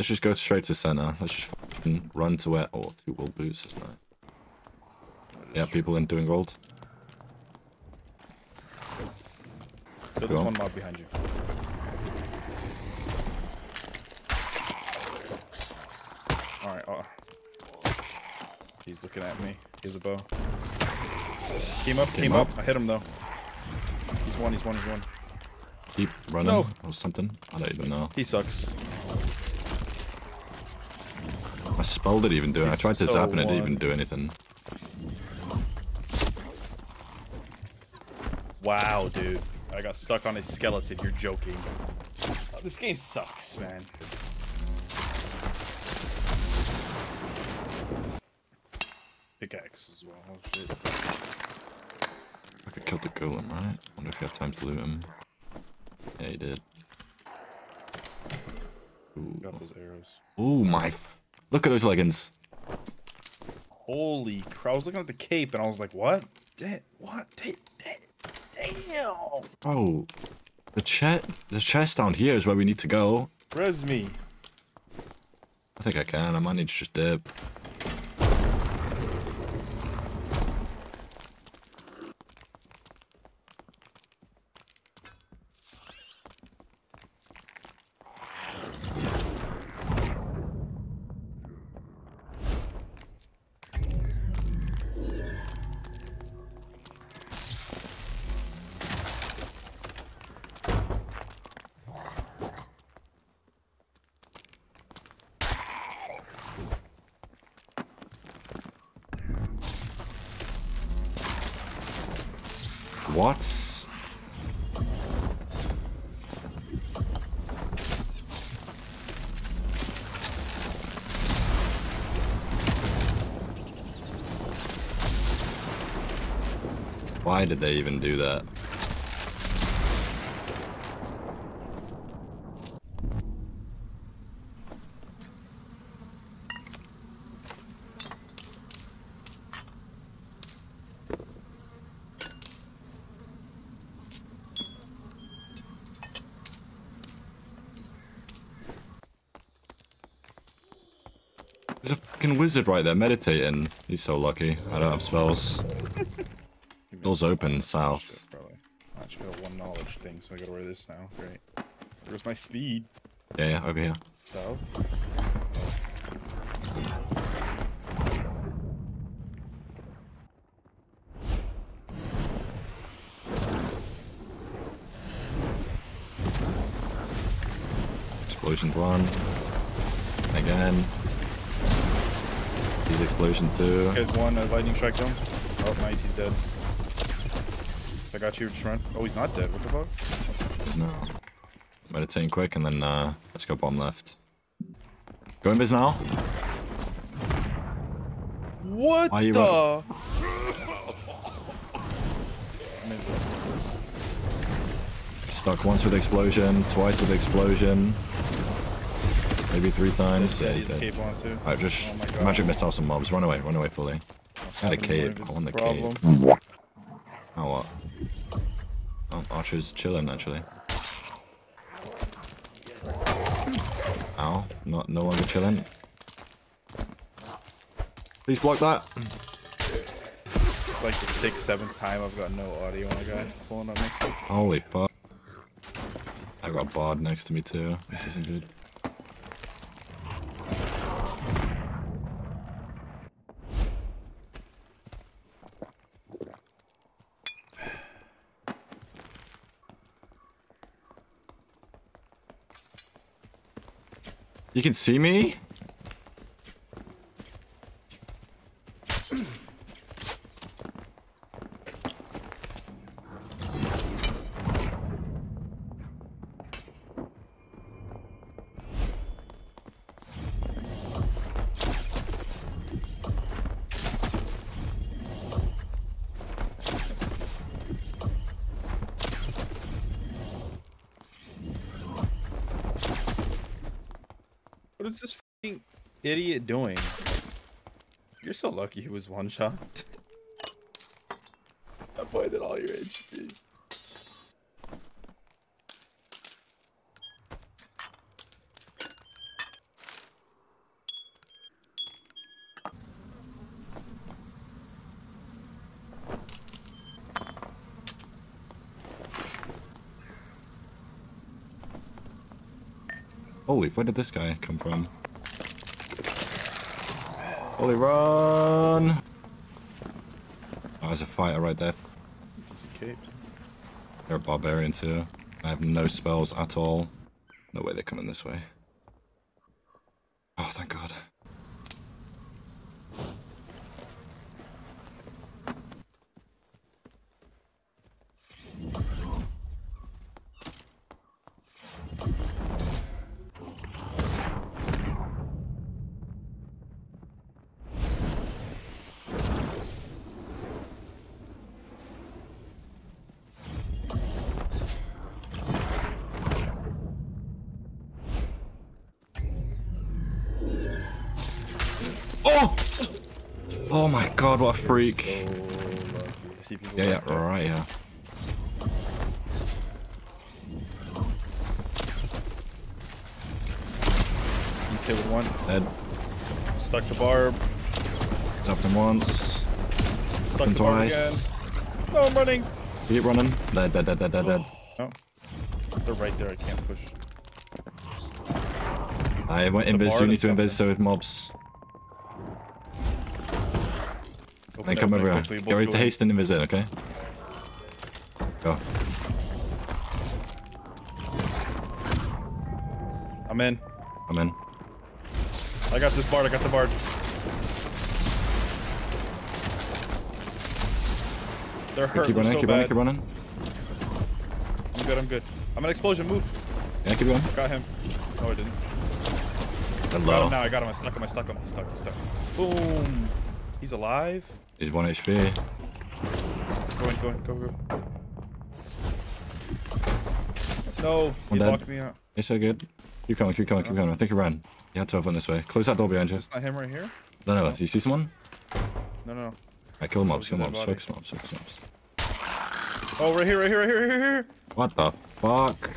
Let's just go straight to center. Let's just run to where... Oh, 2 wool boots, isn't it? Yeah, people in doing gold. So there's one mob behind you. Alright, oh. He's looking at me. He's a bow. Came up. I hit him though. He's one. Keep running or something. I don't even know. He sucks. My spell didn't even do it. I tried to zap and it didn't even do anything. Wow, dude. I got stuck on his skeleton. You're joking. Oh, this game sucks, man. Pickaxe as well. Oh, shit. I could kill the golem, right? I wonder if he had time to loot him. Yeah, he did. Ooh. Got those arrows. Ooh, my f... Look at those leggings. Holy crap. I was looking at the cape and I was like, what? Damn. Oh. The chest down here is where we need to go. Res me. I think I can. I might need to just dip. What? Why did they even do that? There's a fucking wizard right there meditating. He's so lucky. I don't have spells. Doors open south. I just got one knowledge thing, so I gotta wear this now. Great. Where's my speed? Yeah, over here. South. Explosion one. Again. He's explosion too. This guy's one lightning strike down. Oh, nice, he's dead. I got you, just run. Oh, he's not dead. What the fuck? No. Meditating quick and then let's go bomb left. Go invis now. What the? Stuck once with explosion, twice with explosion. Maybe 3 times. Yeah, he's dead. Alright, just magic missile some mobs. Run away fully. I had a cave. I want the cave. Oh, what? Oh, Archer's chilling actually. Ow, not no longer chilling. Please block that. It's like the 6th, 7th time I've got no audio on the guy pulling on me. Holy fuck! I got Bard next to me too. This isn't good. You can see me? What is this fucking idiot doing? You're so lucky he was one shot. I avoided all your HP. Holy, where did this guy come from? Holy, run! Oh, there's a fighter right there. They're barbarians here. I have no spells at all. No way they're coming this way. Oh, thank God. Oh my God, what a freak. Yeah, yeah, right, yeah. He's hit with one. Dead. Stuck to barb. Tapped him once. Stuck him twice. No, I'm running. Keep running. Dead, dead, dead, dead, dead, dead. Oh. They're right there, I can't push. I went invis, so you need to invis so it mobs. Then come over here. Get ready to hasten and visit, okay? Go. I'm in. I'm in. I got this bard, I got the bard. They're hurt. Keep running, so keep running, keep running. I'm good, I'm good. I'm an explosion, move. Yeah, keep going. Got him. No, I didn't. Hello. I got him now, I got him. I stuck him, I stuck him, I stuck him, I stuck him. Boom. He's alive. He's 1 HP. Go in, go in, go, go. No, he locked me out. It's so good. Keep coming, keep coming, keep coming. I think he ran. He had to have went this way. Close that door behind you. It's not him right here? No, no, no. Do you see someone? No, no, no. Alright, kill mobs, kill mobs. Focus mobs, focus mobs. Oh, right here, right here, right here, right here. What the fuck?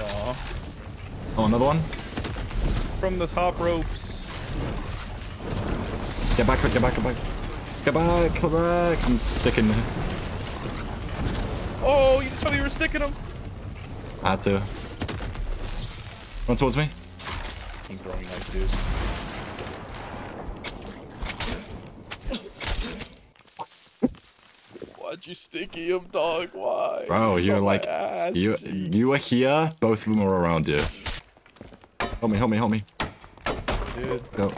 Aww. Oh, another one? From the top ropes. Get back, get back, get back. Get back, get back. I'm sticking. Oh, you just told me you were sticking him. I had to. Run towards me. I'm throwing knife, dude. Why'd you sticky him, dog? Why? Bro, you're like, you were here, both of them were around you. Help me, help me, help me. Dude. Go.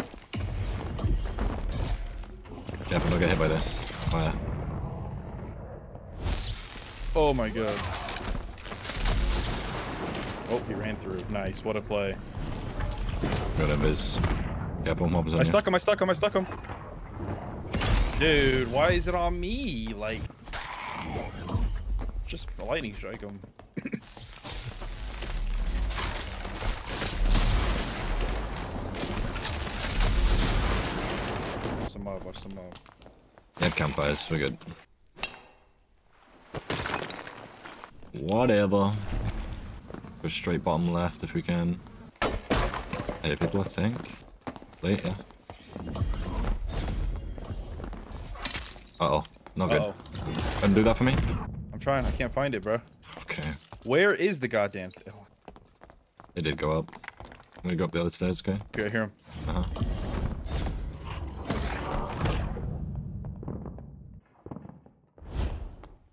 Yeah, I'm not get hit by this. Fire. Oh my God. Oh, he ran through. Nice, what a play. Got him, Biz. Yeah, boom, mobs on you. I stuck him, I stuck him, I stuck him. Dude, why is it on me? Like, just lightning strike him. Watch them out. Yeah, campfires, we're good. Whatever. Go straight bottom left if we can. Hey, people, I think. Later. Uh-oh. Not good. Undo that for me. I'm trying. I can't find it, bro. Okay. Where is the goddamn thing? It did go up. I'm gonna go up the other stairs, okay? Okay, I hear him. Uh-huh.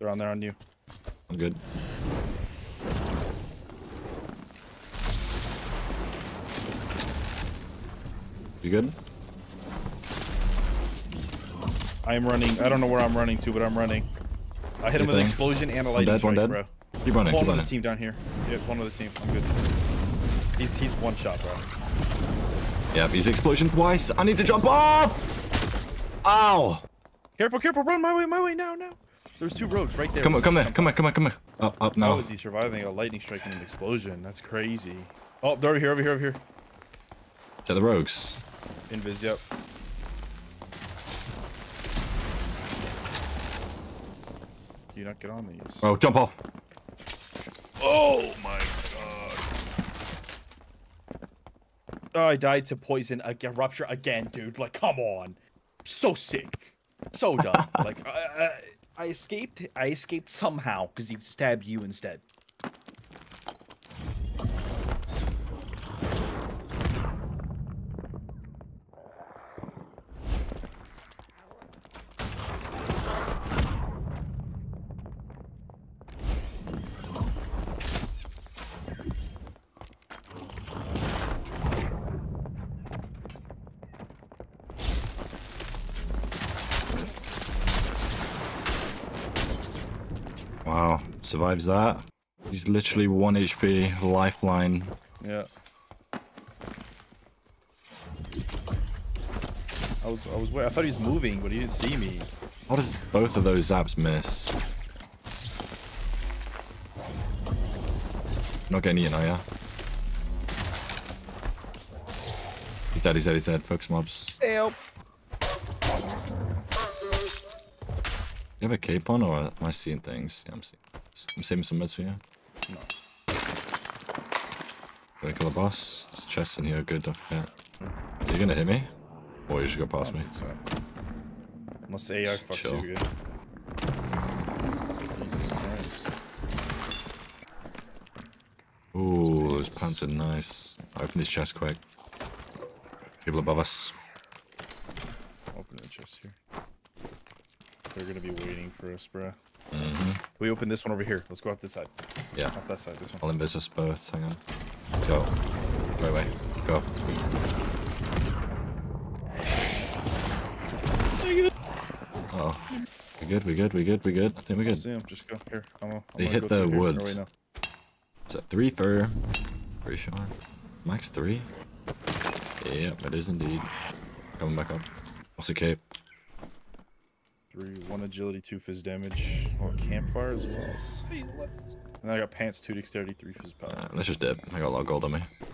On there on you. I'm good. You good? I am running. I don't know where I'm running to, but I'm running. I hit him with an explosion and a lightning strike, bro. Keep running. One on the team down here. Yeah, one on the team. I'm good. He's one shot, bro. Yeah, he's explosion twice. I need to jump up. Ow! Careful, careful! Run my way now, now. There's two roads right there. Come on, come there, come on, come on, come on. Up, up now. How is he surviving a lightning strike and an explosion? That's crazy. Oh, they're over here, over here, over here. To the rogues. Invis, yep. Do you not get on these? Oh, jump off. Oh my God. Oh, I died to poison, rupture again, dude. Like, come on. So sick. So dumb. Like, I escaped somehow because he stabbed you instead. Survives that. He's literally 1 HP, lifeline. Yeah. I was waiting. I thought he was moving, but he didn't see me. How does both of those zaps miss? Not getting eaten, are ya? He's dead, he's dead, he's dead. Focus mobs. Help. Do you have a cape on, or am I seeing things? Yeah, I'm seeing things. I'm saving some meds for you. No. Gonna kill a boss. There's chests in here, good, don't forget. Is he gonna hit me? Or you should go past me. So. Must AR fucks you good. Jesus Christ. Ooh, those pants are nice. I open this chest quick. People above us. Open the chest here. They're gonna be waiting for us, bruh. Mm-hmm. We open this one over here. Let's go up this side. Yeah. Up that side, this one. I'll invest us both. Hang on. Let's go. Right away. Go. Uh-oh. We good, we good, we good, we good. I think we good. See him. Just go here. They hit the woods. It's a 3 fur. Pretty sure. Max 3? Yep, it is indeed. Coming back up. What's the cape? 3, 1 agility, 2 fizz damage. Oh, campfire as well. And then I got pants, 2 dexterity, 3 fizz power. Let's just dip. I got a lot of gold on me.